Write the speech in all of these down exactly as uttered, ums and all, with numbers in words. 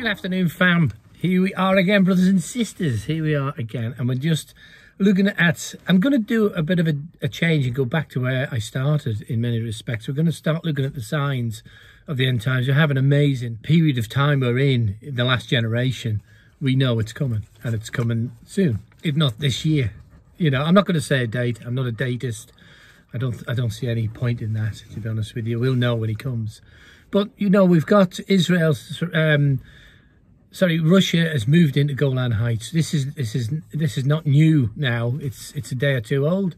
Good afternoon, fam. Here we are again, brothers and sisters. Here we are again, and we're just looking at, I'm going to do a bit of a, a change and go back to where I started in many respects. We're going to start looking at the signs of the end times. We have an amazing period of time we're in, in the last generation. We know it's coming, and it's coming soon, if not this year. You know, I'm not going to say a date. I'm not a datist. I don't, I don't see any point in that, to be honest with you. We'll know when he comes. But, you know, we've got Israel's... Um, Sorry, Russia has moved into Golan Heights. This is this is this is not new now. It's it's a day or two old.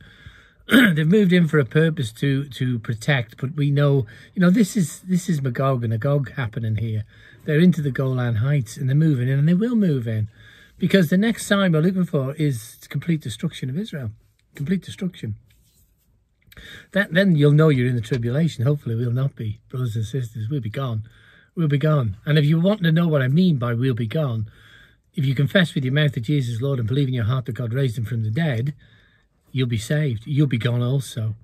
They've moved in for a purpose to to protect, but we know, you know, this is this is Magog and Agog happening here. They're into the Golan Heights and they're moving in, and they will move in, because the next sign we're looking for is complete destruction of Israel, complete destruction. That then you'll know you're in the tribulation. Hopefully, we'll not be, brothers and sisters. We'll be gone. We'll be gone. And if you want to know what I mean by we'll be gone, if you confess with your mouth that Jesus is Lord and believe in your heart that God raised him from the dead, you'll be saved. You'll be gone also.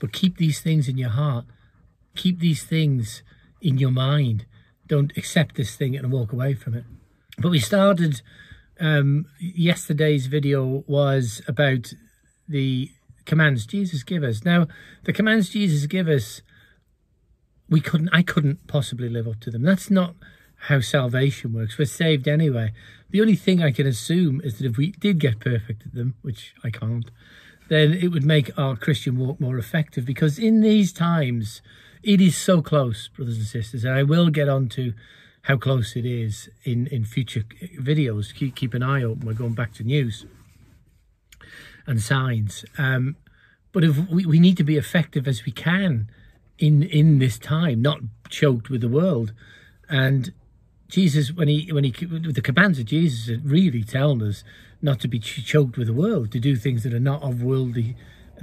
But keep these things in your heart. Keep these things in your mind. Don't accept this thing and walk away from it. But we started, um, yesterday's video was about the commands Jesus gave us. Now, the commands Jesus gave us, We couldn't, I couldn't possibly live up to them. That's not how salvation works. We're saved anyway. The only thing I can assume is that if we did get perfect at them, which I can't, then it would make our Christian walk more effective, because in these times, it is so close, brothers and sisters, and I will get on to how close it is in, in future videos. Keep, keep an eye open. We're going back to news and signs. Um, but if we, we need to be effective as we can in in this time, not choked with the world. And Jesus, when he when he the commands of Jesus are really telling us not to be ch choked with the world, to do things that are not of worldly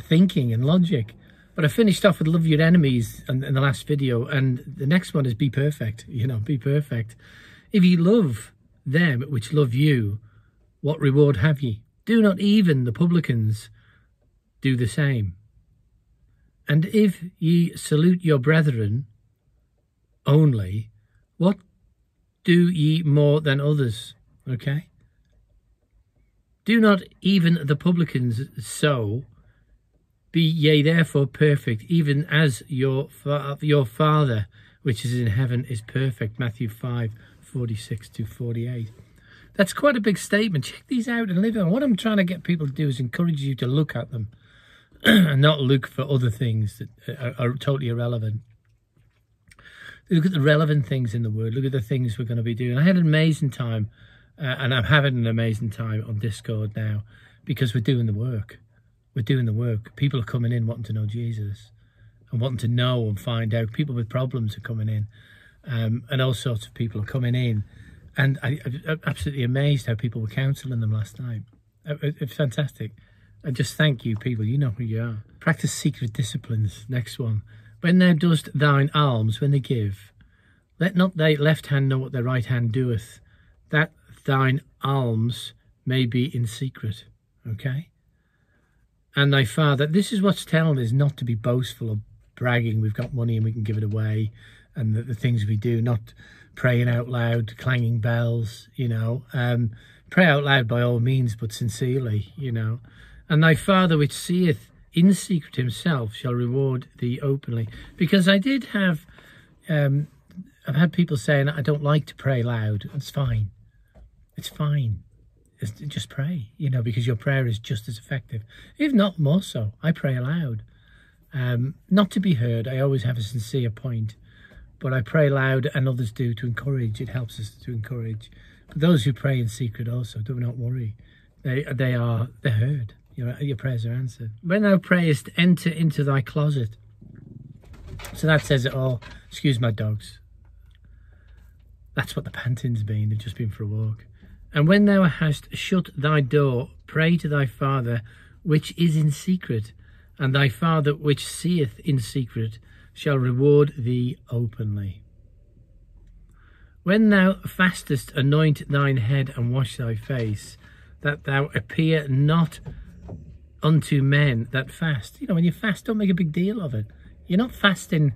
thinking and logic. But I finished off with love your enemies in, in the last video, and the next one is be perfect. You know, be perfect. If you love them which love you, what reward have ye? Do not even the publicans do the same? And if ye salute your brethren only, what do ye more than others? Okay? Do not even the publicans so? Be ye therefore perfect, even as your fa your Father which is in heaven is perfect. Matthew five, forty-six to forty-eight. That's quite a big statement. Check these out and live on. What I'm trying to get people to do is encourage you to look at them and not look for other things that are, are totally irrelevant. Look at the relevant things in the Word. Look at the things we're going to be doing. I had an amazing time, uh, and I'm having an amazing time on Discord now, because we're doing the work. We're doing the work. People are coming in wanting to know Jesus and wanting to know and find out. People with problems are coming in, um, and all sorts of people are coming in. And I, I'm absolutely amazed how people were counselling them last night. It, it's fantastic. And just thank you, people. You know who you are. Practice secret disciplines. Next one. When thou dost thine alms, when they give, let not thy left hand know what thy right hand doeth, that thine alms may be in secret. Okay? And thy Father, this is what's telling us not to be boastful or bragging. We've got money and we can give it away. And the, the things we do, not praying out loud, clanging bells, you know. Um, pray out loud by all means, but sincerely, you know. And thy Father which seeth in secret himself shall reward thee openly. Because I did have, um, I've had people saying, I don't like to pray loud. It's fine. It's fine. It's, just pray, you know, because your prayer is just as effective. If not more so, I pray aloud. Um, not to be heard. I always have a sincere point. But I pray loud, and others do, to encourage. It helps us to encourage. But those who pray in secret also, do not worry. They, they are, they're heard. Your, your prayers are answered. When thou prayest, enter into thy closet. So that says it all. Excuse my dogs. That's what the panting's been. They've just been for a walk. And when thou hast shut thy door, pray to thy Father which is in secret, and thy Father which seeth in secret shall reward thee openly. When thou fastest, anoint thine head and wash thy face, that thou appear not unto men that fast. You know, when you fast, don't make a big deal of it. You're not fasting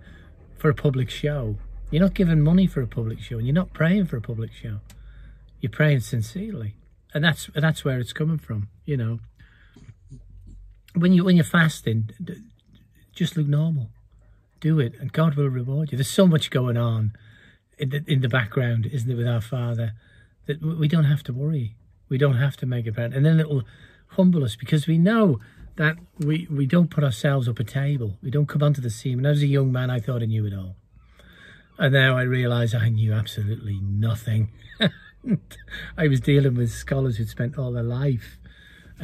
for a public show. You're not giving money for a public show, and you're not praying for a public show. You're praying sincerely, and that's that's where it's coming from. You know, when you when you're fasting, just look normal, do it, and God will reward you. There's so much going on in the, in the background, isn't it, with our Father, that we don't have to worry. We don't have to make a plan, and then it will humble us because we know that we we don't put ourselves up a table. We don't come onto the scene. When I was a young man, I thought I knew it all. And now I realise I knew absolutely nothing. I was dealing with scholars who'd spent all their life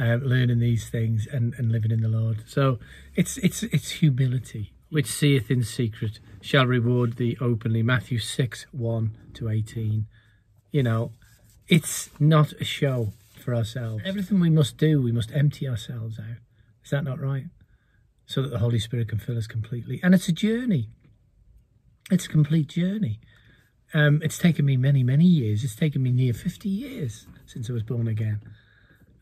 uh, learning these things and, and living in the Lord. So it's it's it's humility. Which seeth in secret shall reward thee openly. Matthew six, one to eighteen. You know, it's not a show for ourselves. Everything we must do, we must empty ourselves out. Is that not right? So that the Holy Spirit can fill us completely. And it's a journey. It's a complete journey. Um, it's taken me many, many years. It's taken me near fifty years since I was born again.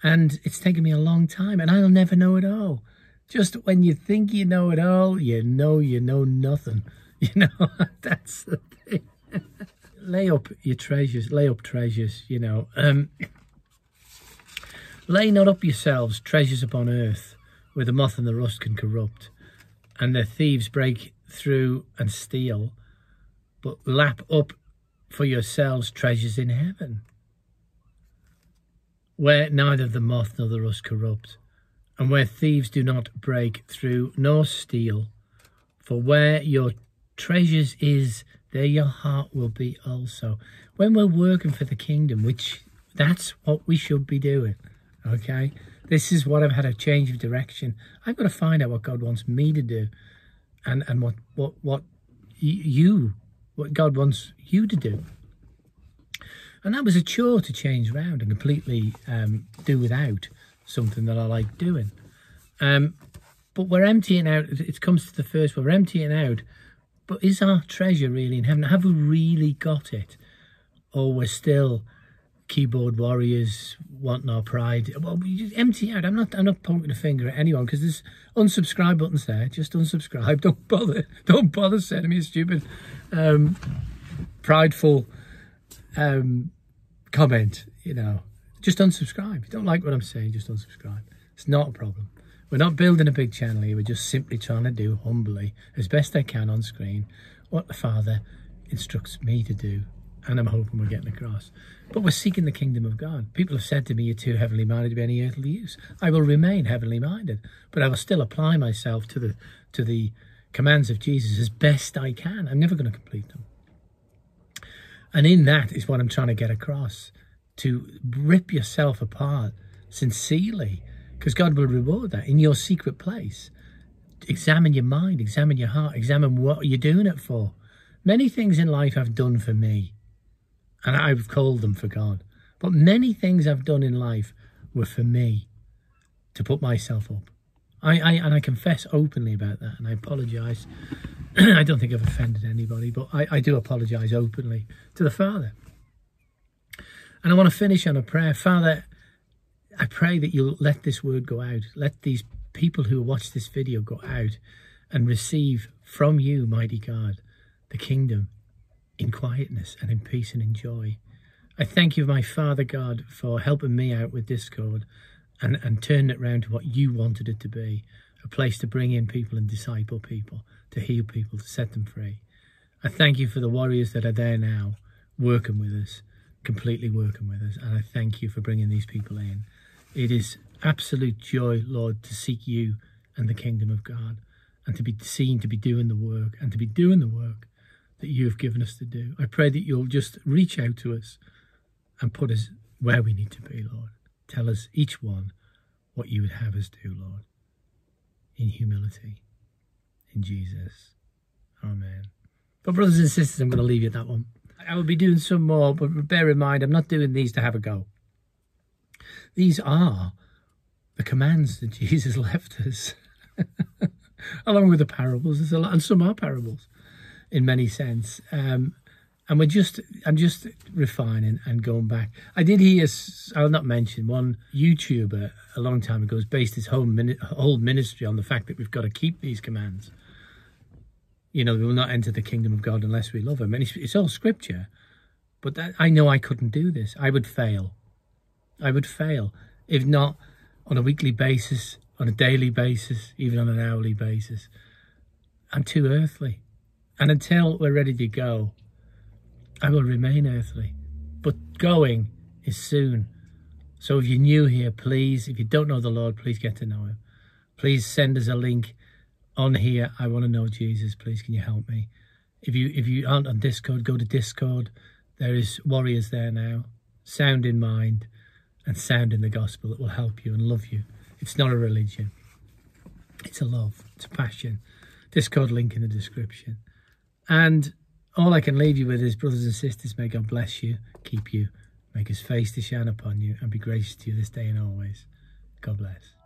And it's taken me a long time, and I'll never know it all. Just when you think you know it all, you know you know nothing. You know, that's the thing. Lay up your treasures, lay up treasures, you know. Um, lay not up yourselves treasures upon earth, where the moth and the rust can corrupt, and the thieves break through and steal, but lap up for yourselves treasures in heaven, where neither the moth nor the rust corrupt, and where thieves do not break through nor steal. For where your treasures is, there your heart will be also. When we're working for the kingdom, which that's what we should be doing, okay? This is what I've had a change of direction. I've got to find out what God wants me to do, and and what what what you what God wants you to do. And that was a chore to change round and completely um, do without something that I like doing. Um, but we're emptying out. It comes to the first one. We're emptying out. But is our treasure really in heaven? Have we really got it, or we're still keyboard warriors wanting our pride? Well, we just empty out. I'm not. I'm not pointing a finger at anyone, because there's unsubscribe buttons there. Just unsubscribe. Don't bother. Don't bother sending me a stupid, um, prideful um, comment. You know, just unsubscribe. If you don't like what I'm saying, just unsubscribe. It's not a problem. We're not building a big channel here. We're just simply trying to do humbly, as best I can on screen, what the Father instructs me to do. And I'm hoping we're getting across. But we're seeking the kingdom of God. People have said to me, you're too heavenly minded to be any earthly use. I will remain heavenly minded, but I will still apply myself to the to the commands of Jesus as best I can. I'm never going to complete them. And in that is what I'm trying to get across, to rip yourself apart sincerely, because God will reward that in your secret place. Examine your mind, examine your heart, examine what you're doing it for. Many things in life I've done for me, and I've called them for God. But many things I've done in life were for me, to put myself up. I, I And I confess openly about that, and I apologise. I don't think I've offended anybody, but I, I do apologise openly to the Father. And I want to finish on a prayer. Father, I pray that you'll let this word go out. Let these people who watch this video go out and receive from you, mighty God, the kingdom in quietness and in peace and in joy. I thank you, my Father God, for helping me out with Discord and, and turning it around to what you wanted it to be, a place to bring in people and disciple people, to heal people, to set them free. I thank you for the warriors that are there now, working with us, completely working with us, and I thank you for bringing these people in. It is absolute joy, Lord, to seek you and the kingdom of God, and to be seen to be doing the work, and to be doing the work that you have given us to do. I pray that you'll just reach out to us and put us where we need to be, Lord. Tell us, each one, what you would have us do, Lord, in humility, in Jesus. Amen. But brothers and sisters, I'm going to leave you at that one. I will be doing some more, but bear in mind, I'm not doing these to have a go. These are the commands that Jesus left us, along with the parables. There's a lot, and some are parables in many sense, um, and we're just I'm just refining and going back. I did hear, I'll not mention, one YouTuber a long time ago has based his whole, min whole ministry on the fact that we've got to keep these commands. you know, we will not enter the kingdom of God unless we love him. And it's, it's all scripture. But that, I know I couldn't do this. I would fail. I would fail. If not on a weekly basis, on a daily basis, even on an hourly basis. I'm too earthly. And until we're ready to go, I will remain earthly. But going is soon. So if you're new here, please, if you don't know the Lord, please get to know him. Please send us a link on here. I want to know Jesus. Please, can you help me? If you if you aren't on Discord, go to Discord. There is warriors there now. Sound in mind and sound in the gospel that will help you and love you. It's not a religion. It's a love. It's a passion. Discord link in the description. And all I can leave you with is, brothers and sisters, may God bless you, keep you, make his face to shine upon you, and be gracious to you this day and always. God bless.